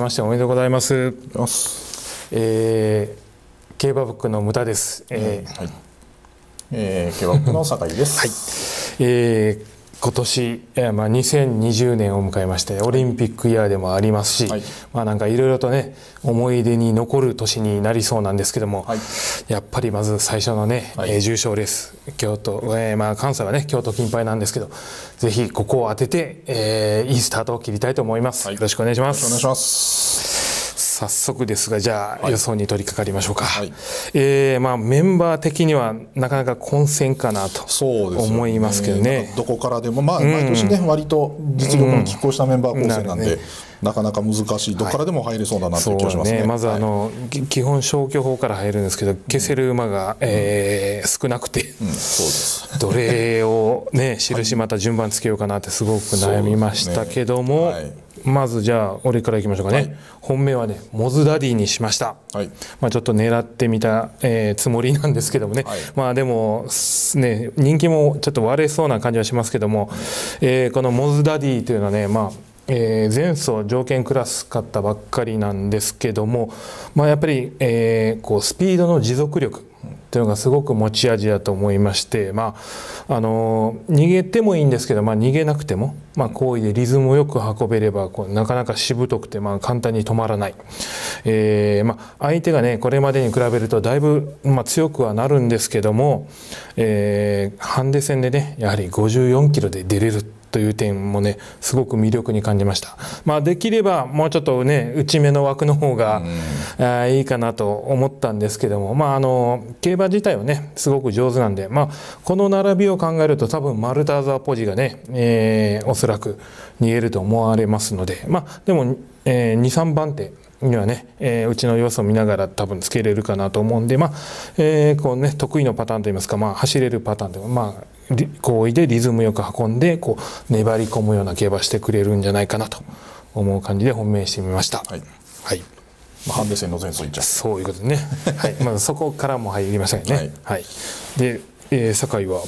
けましておめでとうございます。競馬ブックの無駄です。競馬ブックの酒井です。はい。今年、2020年を迎えましてオリンピックイヤーでもありますし、はい、なんかいろいろとね思い出に残る年になりそうなんですけども、はい、やっぱりまず最初のね、はい、重賞レース京都、関西はね京都金杯なんですけど、ぜひここを当てて、いいスタートを切りたいと思います、はい、よろしくお願いします。よろしくお願いします。早速ですが、じゃあ、はい、予想に取り掛かりましょうか、はい。メンバー的にはなかなか混戦かなと思いますけど ね、どこからでも、毎年ね、割と実力の拮抗したメンバー構成なんで、なかなか難しい、どこからでも入れそうだなという気がします ね。まず基本消去法から入るんですけど、消せる馬が、少なくて、どれを、ね、印また順番つけようかなってすごく悩みましたけども、はい。まずじゃあ俺からいきましょうかね、はい、本命はねモズダディにしました、はい。ちょっと狙ってみた、つもりなんですけどもね、はい、でもね人気もちょっと割れそうな感じはしますけども、このモズダディというのはね、前走条件クラス勝ったばっかりなんですけども、やっぱり、こうスピードの持続力というのがすごく持ち味だと思いまして、逃げてもいいんですけど、逃げなくても、好意でリズムをよく運べればこうなかなかしぶとくて、簡単に止まらない、相手がねこれまでに比べるとだいぶ、強くはなるんですけども、ハンデ戦でねやはり54キロで出れるという点もねすごく魅力に感じました。できればもうちょっとね内目の枠の方がいいかなと思ったんですけども、競馬自体はねすごく上手なんで、この並びを考えると多分マルターザーポジがね、おそらく逃げると思われますので、でも、2、3番手にはね、うちの様子を見ながら多分つけれるかなと思うんで、こうね得意のパターンといいますか、走れるパターンでも好意でリズムよく運んでこう粘り込むような競馬してくれるんじゃないかなと思う感じで本命してみました。はい、はい。ハンデ戦の前走いっちゃう、そういうことね、はい。そこからも入りませんね、はい、はい。で酒井は、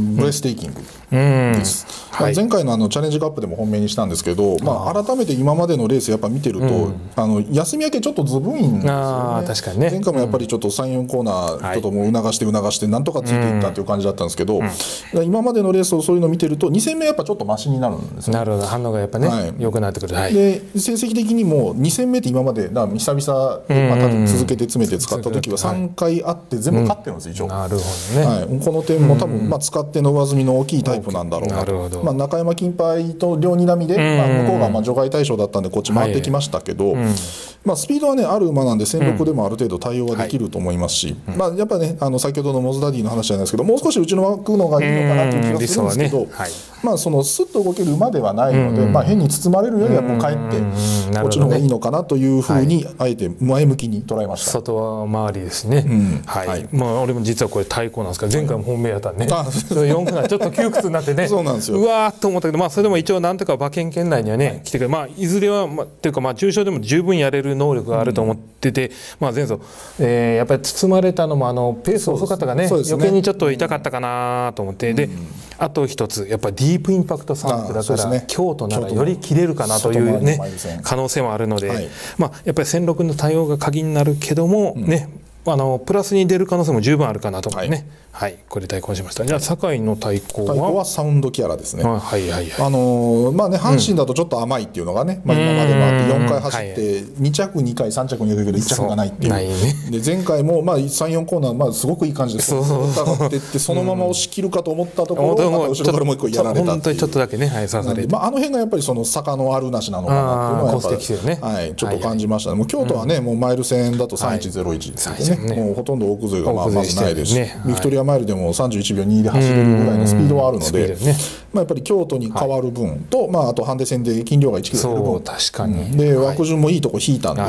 ブレステイキングです、うん、前回のチャレンジカップでも本命にしたんですけど、改めて今までのレースやっぱ見てると、休み明けちょっとずぶいんですよね。確かにね、前回もやっぱりちょっと 3,4 コーナーちょっともう促してなんとかついていったという感じだったんですけど、今までのレースをそういうの見てると2戦目やっぱちょっとマシになるんですよね。なるほど、反応がやっぱね、良くなってくる、はい。で成績的にも2戦目って今まで久々また続けて詰めて使った時は3回あって全部勝ってるんです、一応。なるほどね、はい。この点も多分使っての上積みの大きいタイプなんだろうなと。中山金杯と両睨みで、向こうが除外対象だったんでこっち回ってきましたけど、スピードはねある馬なんで戦力でもある程度対応はできると思いますし、やっぱね先ほどのモズダディの話じゃないですけど、もう少しうちの枠の方がいいのかなという気がするんですけど、そのスッと動ける馬ではないので、変に包まれるよりはもうかえってこっちの方がいいのかなというふうにあえて前向きに捉えました。外回りですね、はい。俺も実はこれ対抗なんですけど、前回も本命やったんで、4区がちょっと窮屈になってねそうなんですよ、うわーっと思ったけど、それでも一応なんとか馬券圏内にはね、来てくる、いずれは、というか重賞でも十分やれる能力があると思ってて、前走、やっぱり包まれたのもペース遅かったからね、余計にちょっと痛かったかなと思って、であと一つやっぱディープインパクト3区だから、京都ならより切れるかなというね可能性もあるので、やっぱり戦力の対応が鍵になるけどもね、プラスに出る可能性も十分あるかなと思ってね、はい、はい、これ対抗しました。じゃあ酒井の対抗はサウンドキャラですね。阪神だとちょっと甘いっていうのがね、今までもあって4回走って2着2回3着2回けど1着がないっていう、で前回も 3,4 コーナーすごくいい感じで戦ってってそのまま押し切るかと思ったところ、後ろからもう一個やられたっていう、本当にちょっとだけね、刺されて、あの辺がやっぱりその坂のあるなしなのかなっていうのはやっぱりちょっと感じましたね。もう京都はねもうマイル戦だと3101ですね、もうほとんど奥沿いがまずないですし、ビクトリアマイルでも31秒2で走れるぐらいのスピードはあるので、やっぱり京都に変わる分と、あとハンデ戦で斤量が1キロ減る分、確かにで枠順もいいとこ引いたんで、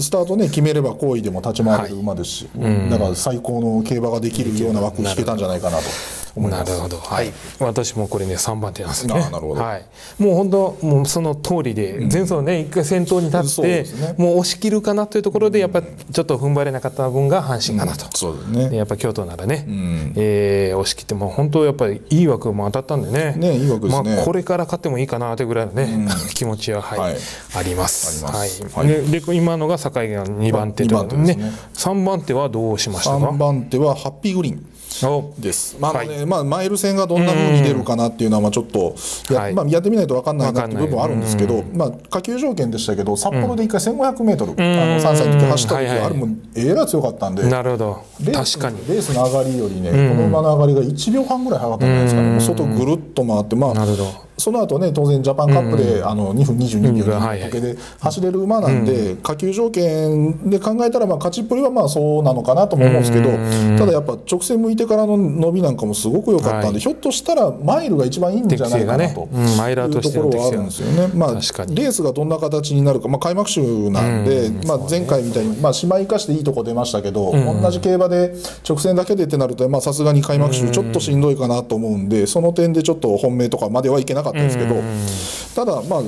スタートね決めれば好意でも立ち回れる馬ですし、だから最高の競馬ができるような枠を引けたんじゃないかなと。思います。なるほど、はい、私もこれね3番手なんですね。なるほど、はい、もう本当もうその通りで、前走のね一回先頭に立って、ね、もう押し切るかなというところでやっぱちょっと踏ん張れなかった分が阪神かなと、そうですね、やっぱ京都ならね、押し切っても本当やっぱりいい枠も当たったんで ねいい枠ですね、まあ、これから勝ってもいいかなというぐらいのね、気持ちは、はいはい、あります。今のが境が2番手ということで、ね、3番手はどうしましたか。3番手はハッピーグリーンです。まあはい、まあマイル戦がどんな風に出るかなっていうのはまあちょっと やってみないと分かんないなっていう部分はあるんですけど、まあ下級条件でしたけど札幌で1回 1500m、3歳の時走った時はあれもらい強かったんで、なるほど、確かにレースの上がりよりね、この馬の上がりが1秒半ぐらい早かったんじゃないですかね。もう外ぐるっと回って、まあなるほど、その後ね当然ジャパンカップで2分22秒で走れる馬なんで、下級条件で考えたらまあ勝ちっぷりはまあそうなのかなとも思うんですけど、ただやっぱ直線向いてからの伸びなんかもすごく良かったんで、ひょっとしたらマイルが一番いいんじゃないかなというところはあるんですよね。まあレースがどんな形になるか、まあ開幕週なんで、まあ前回みたいにまあ姉妹化していいとこ出ましたけど、同じ競馬で直線だけでってなるとさすがに開幕週ちょっとしんどいかなと思うんで、その点でちょっと本命とかまではいけなかったですけど、ただまあ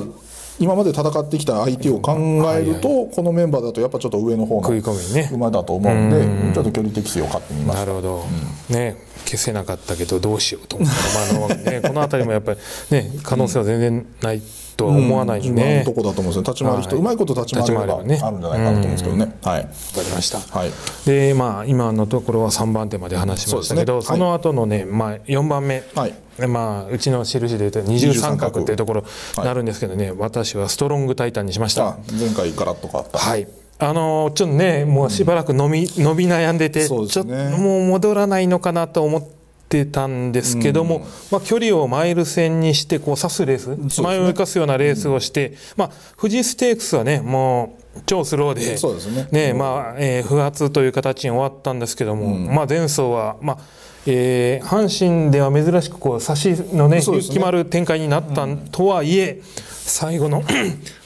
今まで戦ってきた相手を考えるとこのメンバーだとやっぱちょっと上の方の馬だと思うんで、ちょっと距離適性を買ってみました。なるほど、ね、消せなかったけどどうしようと思ったの、ね、この辺りもやっぱり、ね、可能性は全然ないとは思わないんで、ね、とこだと思うんですよ。立ち回り人、うまいこと立ち回りがあるんじゃないかなと思うんですけどね。はい、わかりました、はい。でまあ、今のところは3番手まで話しましたけど、 その後のね、まあ、4番目、はい、まあ、うちの印でいうと二重三角というところになるんですけどね、はい、私はストロングタイタンにしました。前回ガラッと変わった、はい、ちょっとねもうしばらく伸び悩んでて、そうですね、ちょっともう戻らないのかなと思ってたんですけども、まあ、距離をマイル戦にしてこう刺すレース、前を生かすようなレースをして、まあ、富士ステークスはねもう超スローで、そうですね、まあ不発という形に終わったんですけども、まあ、前走は、まあ阪神では珍しくこう差しの、ね、決まる展開になったとはいえ、最後の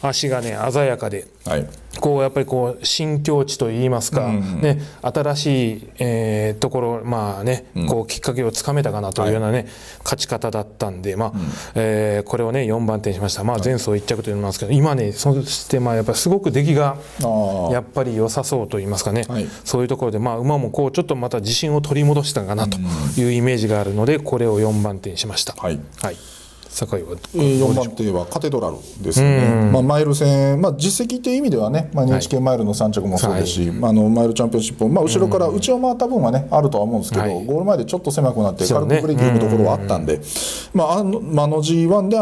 足が、ね、鮮やかで、はい、こうやっぱりこう新境地といいますか、ね、新しい、ところ、まあね、こうきっかけをつかめたかなというような、ね、勝ち方だったんで、まあこれを、ね、4番手にしました、まあ、前走1着というのもあるんですけど、今ねそしてまあやっぱりすごく出来がやっぱり良さそうといいますかね、はい、そういうところで、まあ、馬もこうちょっとまた自信を取り戻したかなというイメージがあるので、これを4番手にしました。はい、はい、坂井は4番手はカテドラルですね。まあ、マイル戦、まあ、実績という意味ではね、まあ、NHK マイルの3着もそうですし、はい、マイルチャンピオンシップも、まあ、後ろから内を回った分はねあるとは思うんですけど、ゴール前でちょっと狭くなって軽くブレーキのところはあったんで、まあ、あの G1 で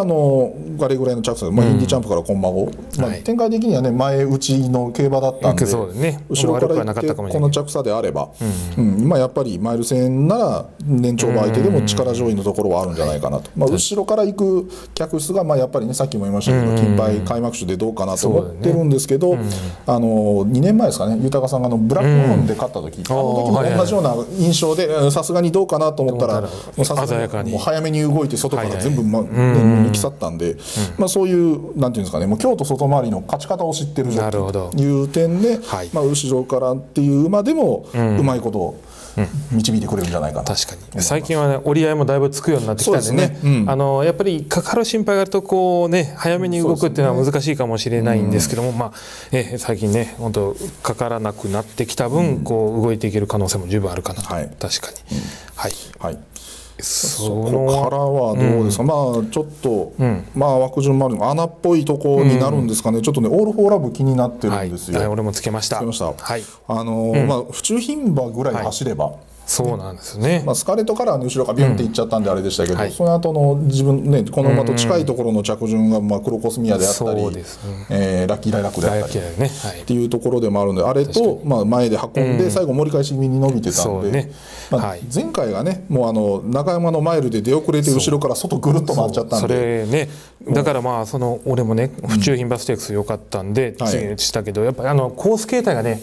あれぐらいの着差、まあ、インディチャンプからコンマ5、まあ、展開的にはね前打ちの競馬だったんで、後ろから行ってこの着差であれば、まあ、やっぱりマイル戦なら年長馬相手でも力上位のところはあるんじゃないかなと、まあ、後ろから行く客数が、まあ、やっぱりねさっきも言いましたけど金杯開幕週でどうかなと思ってるんですけど、2年前ですかね、豊さんがブラックホーンで勝った時、あの時も同じような印象でさすがにどうかなと思ったら、さすがにもう早めに動いて外から全部、まあ抜き去ったんで、まあ、そういうなんていうんですかね、もう京都外回りの勝ち方を知ってるぞという点で、まあ、後ろからっていう馬でもうまいことを導いてくれるんじゃないかな。確かに最近は、ね、折り合いもだいぶつくようになってきたんでね、やっぱりかかる心配があるとこう、ね、早めに動くっていうのは難しいかもしれないんですけども、まあ最近ね本当かからなくなってきた分、こう動いていける可能性も十分あるかなと、はい、確かに、はい、はい、そこからはどうですか、まあ、ちょっと、まあ、枠順もあるの穴っぽいところになるんですかね、ちょっとねオール・フォー・ラブ気になってるんですよ、はい、俺もつけました、はい、まあ、府中牝馬ぐらい走れば、はい、そうなんですね、まあ、スカレットから後ろがビュンっていっちゃったんであれでしたけど、その後の自分、ね、この馬と近いところの着順がまあ黒コスミアであったり、ラッキーライラックであったりっていうところでもあるので、あれとまあ前で運んで最後盛り返し気味に伸びてたんで、まあ、前回がねもう中山のマイルで出遅れて後ろから外ぐるっと回っちゃったんで、それ、ね、だからまあその俺もね府中牝馬ステークス良かったんで次にしたけど、やっぱりコース形態がね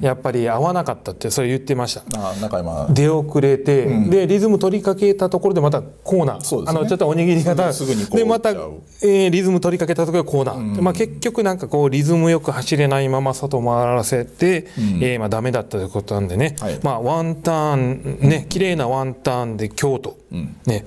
やっぱり合わなかったってそれ言ってました。中山出遅れて、でリズム取りかけたところでまたコーナー、ね、ちょっとおにぎり型でまた、リズム取りかけたところでコーナー、まあ、結局なんかこうリズムよく走れないまま外回らせて、まあ、ダメだったということなんでね、はい、まあ、ワンターンね、綺麗なワンターンで京都、ね、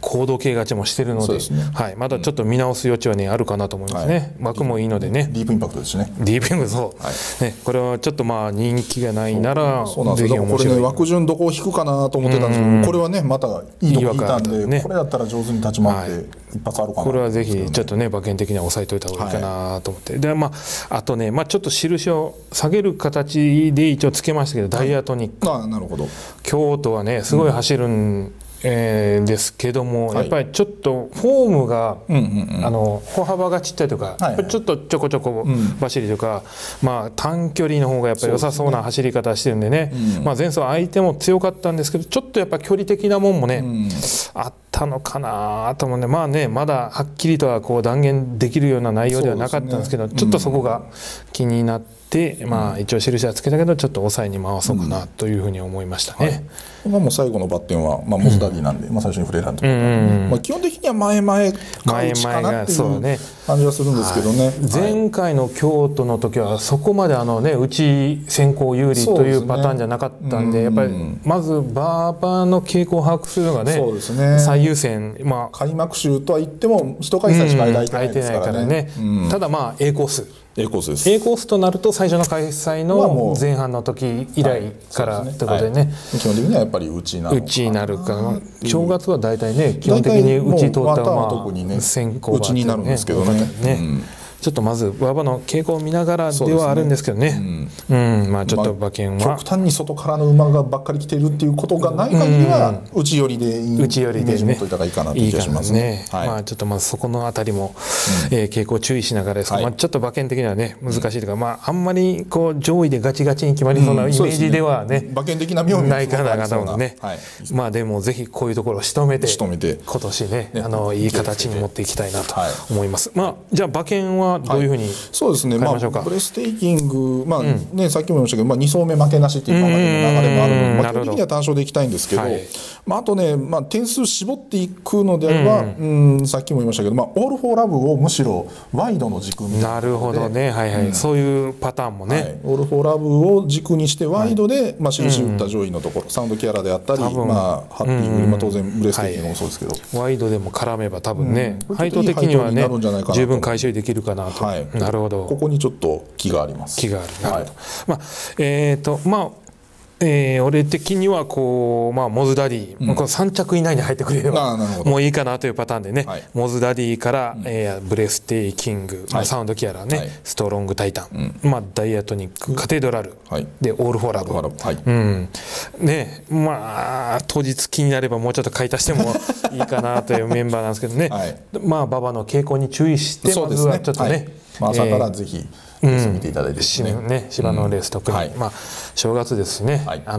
行動経過値もしてるの で、ね、はい、まだちょっと見直す余地は、ね、あるかなと思いますね、はい、枠もいいのでね、ディープインパクトですね、ディープインパクト、そう、はいね、これはちょっとまあ人気がないならぜひ面白い、これね、枠順どこを引くかなと思ってたんですけど、これはねまたいいとこ引いたんで、ね、これだったら上手に立ち回って、はい、一発あるかな、これはぜひちょっとね馬券的には抑えといた方がいいかなと思って、はい、でまあ、あとね、まあ、ちょっと印を下げる形で一応つけましたけど、ダイアトニック、あ、なるほど、京都はねすごい走るん、うん、ですけども、はい、やっぱりちょっとフォームが、歩幅がちっちゃいとか、はいはい、ちょっとちょこちょこ走りとか、うん、まあ、短距離の方がやっぱり良さそうな走り方してるんでね、うん、まあ、前走相手も強かったんですけど、ちょっとやっぱ距離的なもんもね、うん、あったのかなと思うね、まあね、まだはっきりとはこう断言できるような内容ではなかったんですけど、ね、うん、ちょっとそこが気になって。でまあ、一応印はつけたけどちょっと抑えに回そうかなというふうに思いましたね、うん、はい、これはもう最後のバッテンは、まあ、モスダディなんで、うん、まあ、最初に触れらんと、まあ、基本的には前々か内かなっていう感じはするんですけどね、はい、前回の京都の時はそこまでね、内先行有利というパターンじゃなかったんで、やっぱりまずバーバーの傾向を把握するのが ね、 そうですね、最優先、まあ、開幕週とは言っても1回戦しか空いてないですからね、うん、ただまあ A コースA コースです。A コースとなると最初の開催の前半の時以来からということでね、基本的にはやっぱり内になるか、正月は大体ね基本的に内通ったまま先行が内になるんですけどね、ちょっとまず馬場の傾向を見ながらではあるんですけどね、まあちょっと馬券は極端に外からの馬がばっかり来ているっていうことがない限りは内寄りでイメージ持っておいた方がいいかなという気がしますね。まあちょっとまずそこのあたりも傾向を注意しながらですけど、まあちょっと馬券的にはね難しいというか、まああんまりこう上位でガチガチに決まりそうなイメージではね、馬券的な妙味ないかなと思うので、まあでもぜひこういうところを仕留めて今年ねいい形に持っていきたいなと思います。まあじゃあ馬券はどういうふうにそうですね、まあ、ブレステーキング、まあね、さっきも言いましたけど、まあ、2走目負けなしという流れもあるので、まあ、基本的には単勝でいきたいんですけど、はい、まあ、あとね、まあ、点数絞っていくのであれば、さっきも言いましたけど、まあ、オールフォーラブをむしろワイドの軸みたいなので、なるほどね、はいはい、そういうパターンもね、はい、オールフォーラブを軸にしてワイドで、はい、まあ、印打った上位のところ、サウンドキャラであったり、まあ、ハッピーグリ、まあ、当然ブレステーキングもそうですけど、はい、ワイドでも絡めば多分ね、配当的にはね十分回収できるかなと、はい、なるほど、ここにちょっと気があります、気がある、はい、まあまあ俺的にはこう、まあ、モズダディ、この3着以内に入ってくれればもういいかなというパターンでね、はい、モズダディから、ブレステイキング、はい、サウンドキアラね、はい、ストロングタイタン、まあ、ダイアトニック、カテドラル、はい、でオールフォーラブ、はい、ね、まあ当日気になればもうちょっと買い足してもいいかなというメンバーなんですけどね、はい、まあ馬場の傾向に注意して、まずはちょっとね、はい、まあ、朝からぜひ見ていただいてですね、芝のレース特に、はい、まあ、正月ですね、はい、た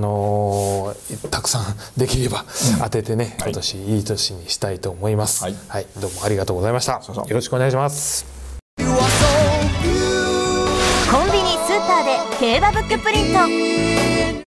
くさんできれば当ててね、今年いい年にしたいと思います、はいはい、どうもありがとうございました。よろしくお願いします。コンビニスーパーで競馬ブックプリント